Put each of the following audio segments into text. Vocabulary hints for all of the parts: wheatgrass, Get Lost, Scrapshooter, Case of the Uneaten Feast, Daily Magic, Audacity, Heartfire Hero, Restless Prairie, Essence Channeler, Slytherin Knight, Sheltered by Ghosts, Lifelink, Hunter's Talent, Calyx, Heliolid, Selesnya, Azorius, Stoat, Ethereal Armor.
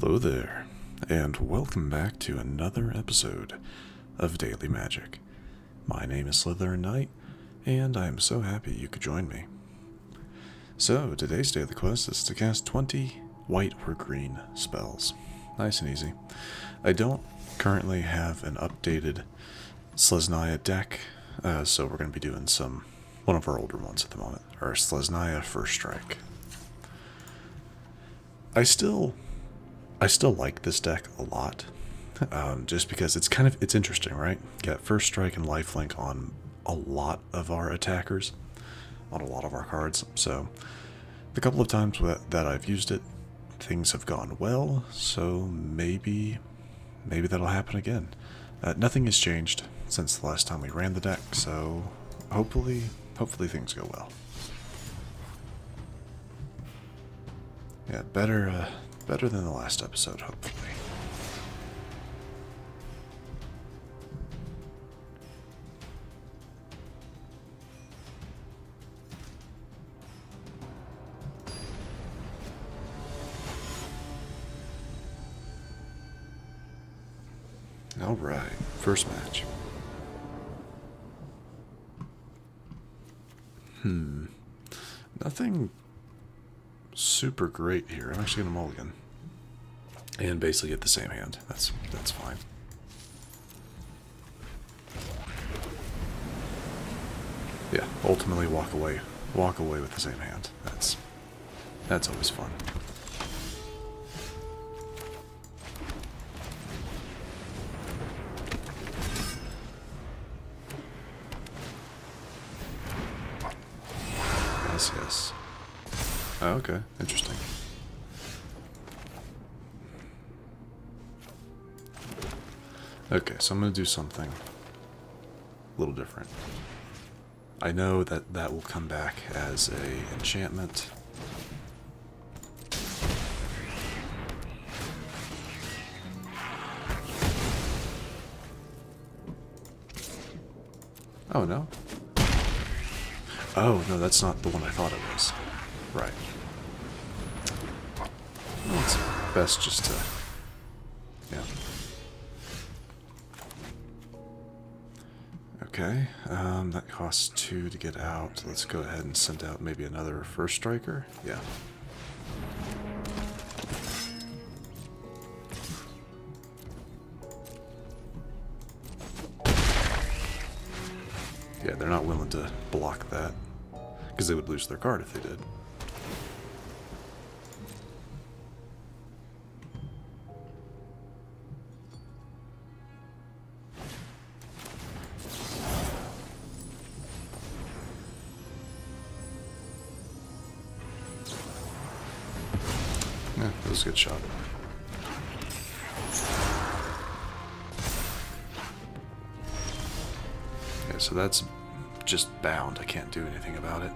Hello there, and welcome back to another episode of Daily Magic. My name is Slytherin Knight, and I am so happy you could join me. So, today's daily quest is to cast 20 white or green spells. Nice and easy. I don't currently have an updated Selesnya deck, so we're going to be doing one of our older ones at the moment, or Selesnya First Strike. I still like this deck a lot, just because it's interesting, right? Got First Strike and Lifelink on a lot of our attackers, on a lot of our cards, so the couple of times that I've used it, things have gone well, so maybe that'll happen again. Nothing has changed since the last time we ran the deck, so hopefully things go well. Yeah, better than the last episode, hopefully. All right, first match. Nothing super great here. I'm actually going to mulligan and basically get the same hand. That's fine. Yeah, ultimately walk away with the same hand. That's always fun. Yes. Oh, okay, interesting. Okay, so I'm going to do something a little different. I know that will come back as an enchantment. Oh, no. Oh, no, that's not the one I thought it was. Right. Well, it's best just to... yeah. Okay, that costs 2 to get out. Let's go ahead and send out maybe another First Striker. Yeah. Yeah, they're not willing to block that, because they would lose their card if they did. Yeah, that was a good shot. Yeah, so that's just bound. I can't do anything about it.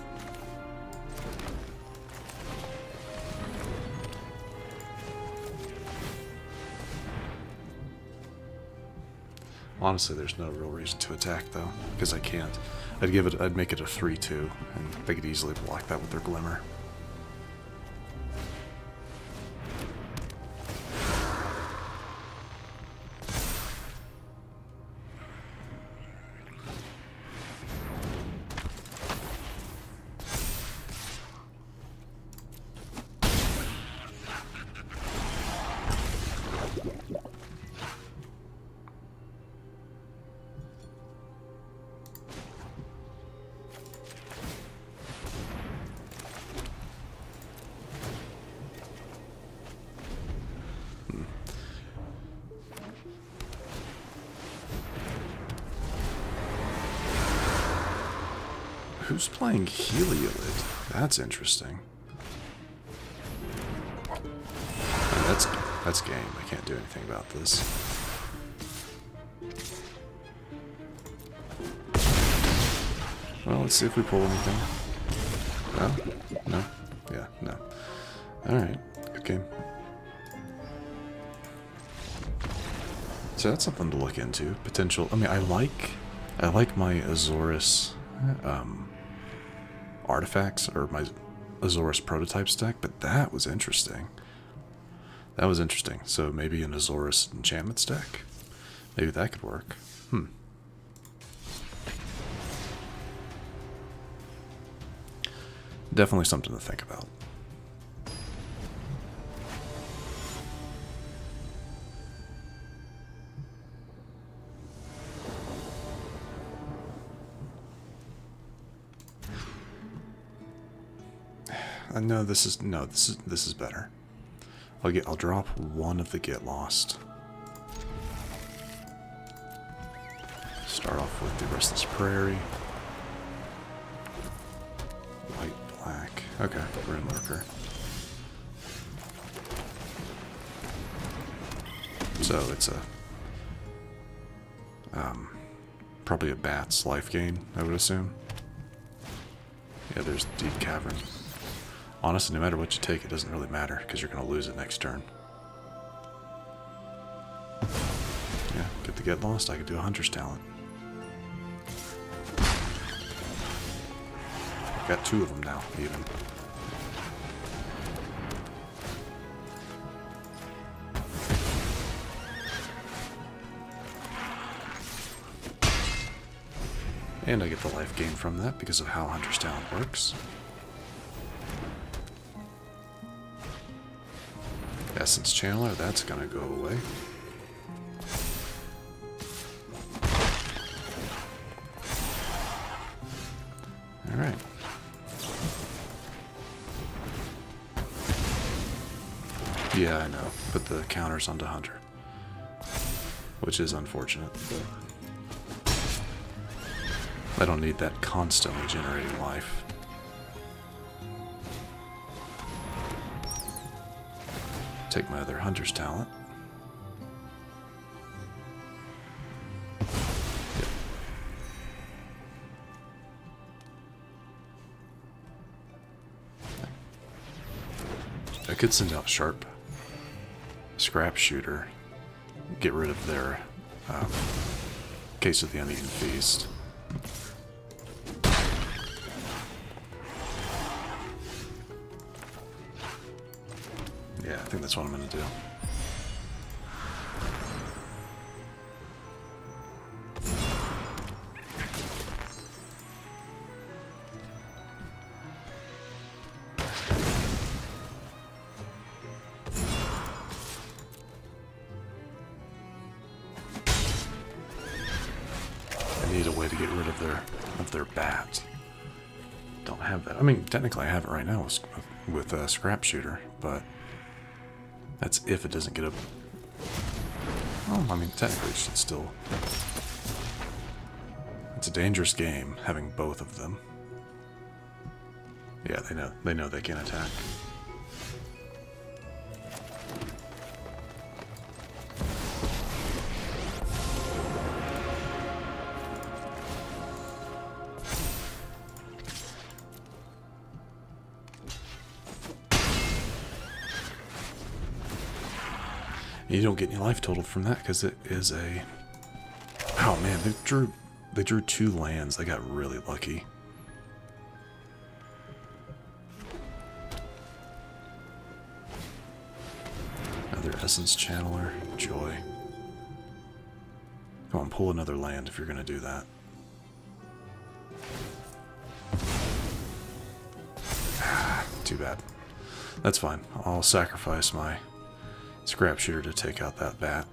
Honestly, there's no real reason to attack though, because I can't. I'd make it a 3-2, and they could easily block that with their Glimmer. Who's playing Heliolid? That's interesting. That's game. I can't do anything about this. Well, let's see if we pull anything. No? No? Yeah, no. Alright, good game. So that's something to look into. Potential. I mean, I like my Azorius artifacts, or my Azorius prototypes deck, but that was interesting. That was interesting. So maybe an Azorius enchantment stack? Maybe that could work. Hmm. Definitely something to think about. No, this is this is better. I'll drop one of the Get Lost. Start off with the Restless Prairie. White, black. Okay, Rune Lurker. So it's a probably a bat's life gain, I would assume. Yeah, there's Deep Cavern. Honestly, no matter what you take, it doesn't really matter, because you're going to lose it next turn. Yeah, get the Get Lost, I could do a Hunter's Talent. I've got two of them now, even. And I get the life gain from that, because of how Hunter's Talent works. Essence Channeler, that's gonna go away. Alright. Yeah, I know. Put the counters onto Hunter. Which is unfortunate. But I don't need that constantly generating life. Take my other Hunter's Talent. Yep. I could send out Sharp, Scrapshooter, get rid of their Case of the Uneaten Feast. I think that's what I'm going to do. I need a way to get rid of their bat. Don't have that. I mean, technically I have it right now with a Scrapshooter, but that's if it doesn't get a... Well, I mean, technically it should still... It's a dangerous game, having both of them. Yeah, they know they can't attack. You don't get any life total from that because it is a... Oh man, they drew two lands. They got really lucky. Another Essence Channeler. Joy. Come on, pull another land if you're going to do that. Ah, too bad. That's fine. I'll sacrifice my... Scrapshooter to take out that bat.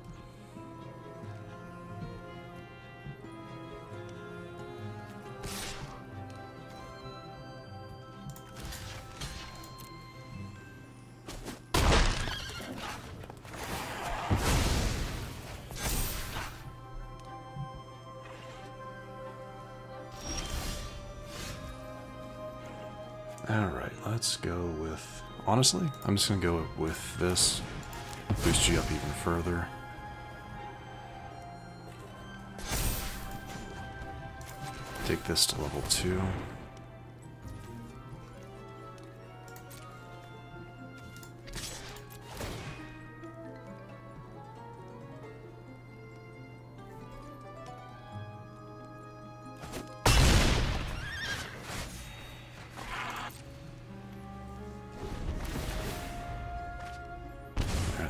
All right, let's go with... Honestly, I'm just going to go with this. Boost you up even further. Take this to level 2.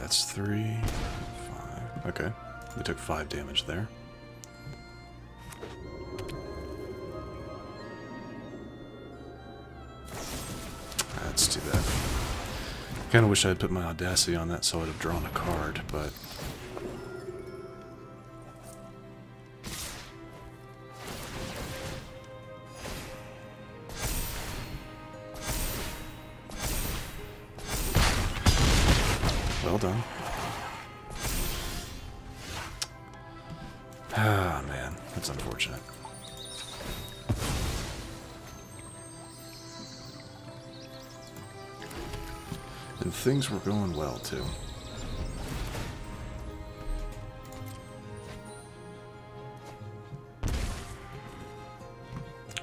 That's 3, 5. Okay. We took 5 damage there. That's too bad. Kinda wish I had put my Audacity on that so I would have drawn a card, but well done. Ah, man. That's unfortunate. And things were going well, too.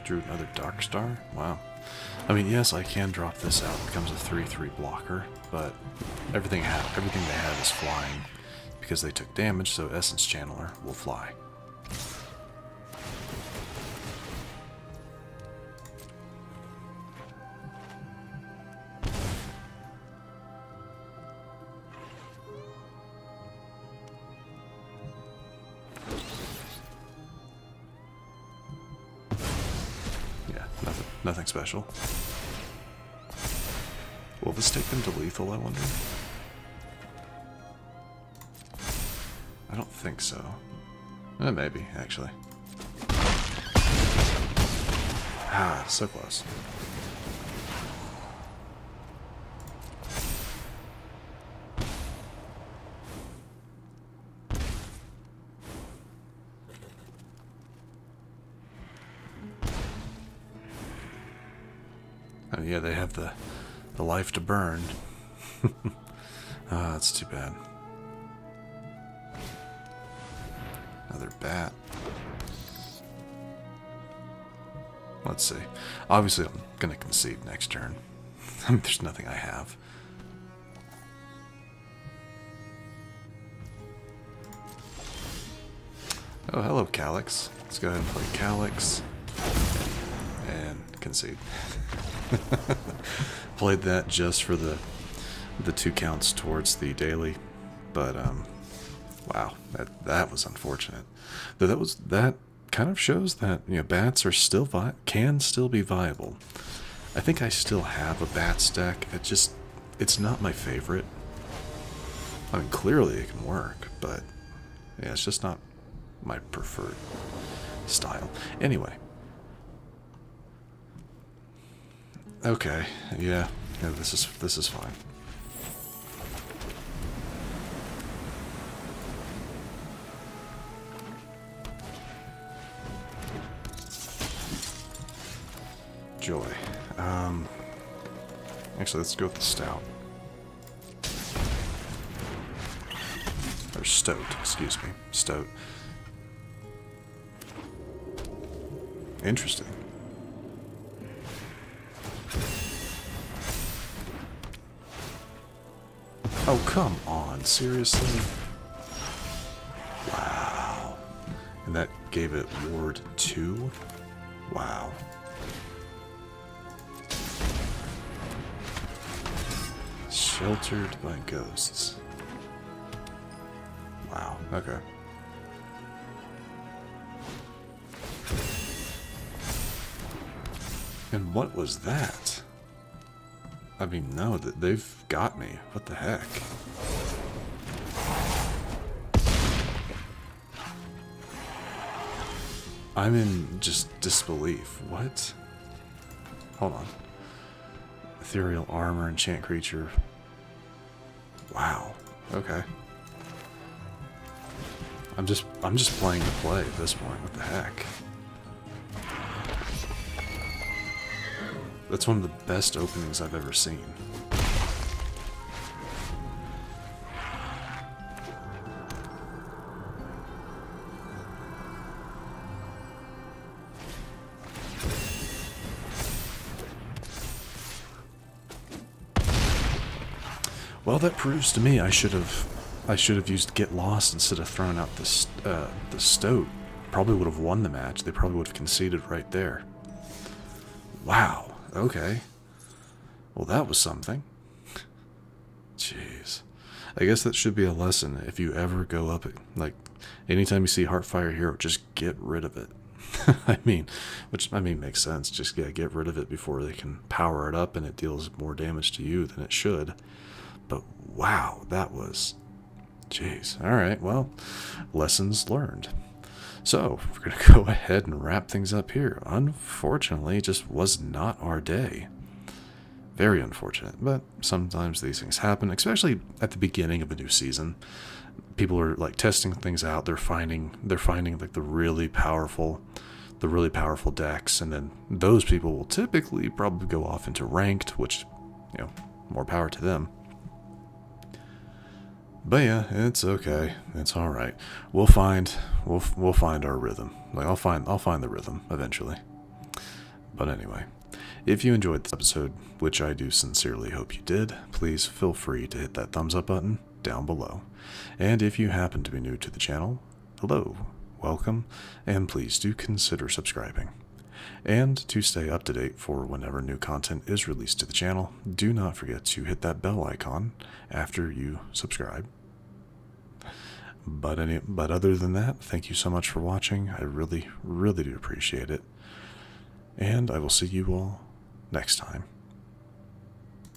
Drew another Dark Star? Wow. I mean, yes, I can drop this out. It becomes a 3-3 blocker, but everything they have is flying because they took damage, so Essence Channeler will fly. Yeah, nothing special. Will this take them to lethal, I wonder? I don't think so. Maybe, actually. Ah, so close. Oh yeah, they have the life to burn. Ah, that's too bad. Another bat. Let's see. Obviously, I'm going to concede next turn. I mean, there's nothing I have. Oh, hello, Calyx. Let's go ahead and play Calyx. And concede. Played that just for the 2 counts towards the daily, but wow, that was unfortunate. Though that kind of shows that, you know, bats are still can still be viable. I think I still have a bat stack. It's not my favorite. I mean, clearly it can work, but yeah, it's just not my preferred style. Anyway. Okay, yeah, no, this is fine. Joy. Actually, let's go with the Stout. Or Stoat, excuse me. Stoat. Interesting. Oh, come on, seriously? Wow. And that gave it Ward 2? Wow. Sheltered by Ghosts. Wow, okay. And what was that? I mean, no, they've got me. What the heck? I'm in just disbelief. What? Hold on. Ethereal Armor, enchant creature. Wow. Okay. I'm just playing the play at this point. What the heck? That's one of the best openings I've ever seen. Well, that proves to me I should have used Get Lost instead of throwing out the Stoat. Probably would have won the match. They probably would have conceded right there. Wow. Okay. Well, that was something. Jeez. I guess that should be a lesson. If you ever go up, like, anytime you see Heartfire Hero, just get rid of it. I mean, makes sense. Just get rid of it before they can power it up and it deals more damage to you than it should. But wow, that was... Jeez. All right, well, lessons learned. So we're going to go ahead and wrap things up here. Unfortunately, it just was not our day. Very unfortunate, but sometimes these things happen, especially at the beginning of a new season. People are like testing things out. They're finding like the really powerful decks, and then those people will typically probably go off into ranked, which, you know, more power to them. But yeah, it's okay. It's all right. We'll find our rhythm. Like I'll find the rhythm eventually. But anyway, if you enjoyed this episode, which I do sincerely hope you did, please feel free to hit that thumbs up button down below. And if you happen to be new to the channel, hello, welcome, and please do consider subscribing. And to stay up to date for whenever new content is released to the channel, do not forget to hit that bell icon after you subscribe. But other than that, thank you so much for watching. I really, really do appreciate it. And I will see you all next time.